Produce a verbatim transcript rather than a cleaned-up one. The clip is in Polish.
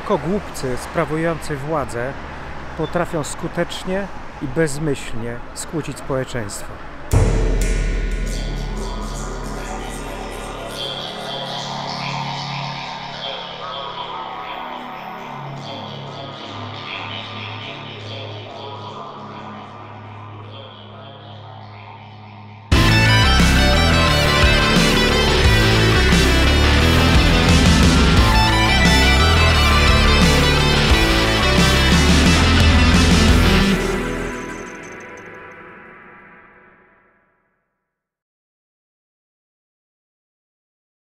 tylko głupcy sprawujący władzę potrafią skutecznie i bezmyślnie skłócić społeczeństwo.